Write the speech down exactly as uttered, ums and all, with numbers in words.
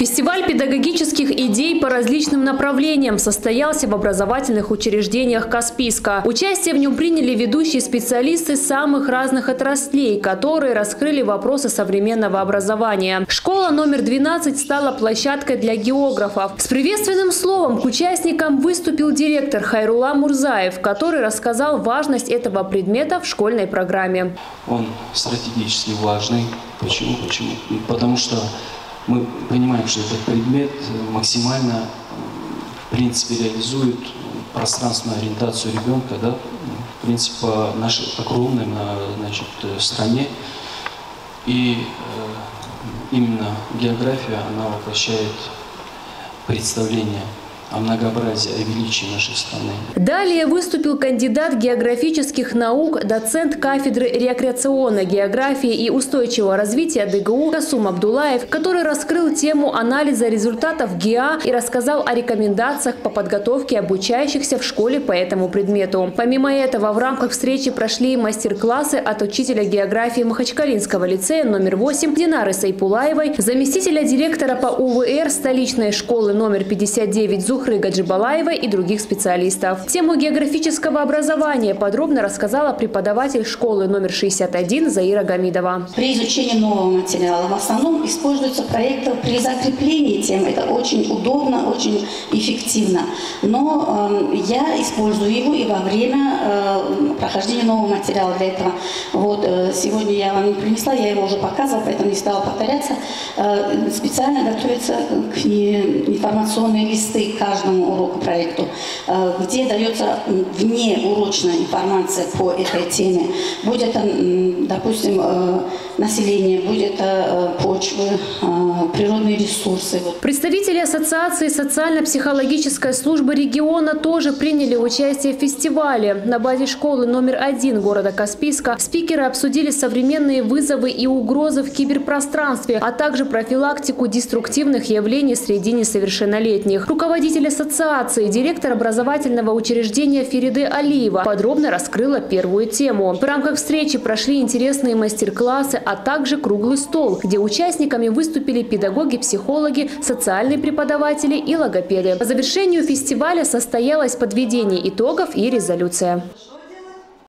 Фестиваль педагогических идей по различным направлениям состоялся в образовательных учреждениях Каспийска. Участие в нем приняли ведущие специалисты самых разных отраслей, которые раскрыли вопросы современного образования. Школа номер двенадцать стала площадкой для географов. С приветственным словом к участникам выступил директор Хайрулла Мурзаев, который рассказал важность этого предмета в школьной программе. Он стратегически важный. Почему? Почему? Потому что мы понимаем, что этот предмет максимально, в принципе, реализует пространственную ориентацию ребенка, да, в принципе, по нашей огромной, значит, стране. И именно география, она воплощает представление о многообразии, о величии нашей страны. Далее выступил кандидат географических наук, доцент кафедры рекреационной географии и устойчивого развития ДГУ Касум Абдулаев, который раскрыл тему анализа результатов ГИА и рассказал о рекомендациях по подготовке обучающихся в школе по этому предмету. Помимо этого, в рамках встречи прошли мастер-классы от учителя географии Махачкалинского лицея номер восемь Динары Сайпулаевой, заместителя директора по УВР столичной школы номер пятьдесят девять Зу Рыга Джибалаева и других специалистов. Тему географического образования подробно рассказала преподаватель школы номер шестьдесят один Заира Гамидова. При изучении нового материала в основном используются проекты при закреплении тем. Это очень удобно, очень эффективно. Но э, я использую его и во время э, прохождения нового материала для этого. Вот, э, сегодня я вам не принесла, я его уже показывала, поэтому не стала повторяться. Э, специально готовятся к не, информационные листы к каждому уроку-проекту, где дается внеурочная информация по этой теме. Будь это, допустим, население, будет это почвы, природные ресурсы. Представители Ассоциации социально-психологической службы региона тоже приняли участие в фестивале. На базе школы номер один города Каспийска спикеры обсудили современные вызовы и угрозы в киберпространстве, а также профилактику деструктивных явлений среди несовершеннолетних. Руководитель ассоциации, директор образовательного учреждения Фериде Алиева подробно раскрыла первую тему. В рамках встречи прошли интересные мастер-классы, а также круглый стол, где участниками выступили педагоги, психологи, социальные преподаватели и логопеды. По завершению фестиваля состоялось подведение итогов и резолюция.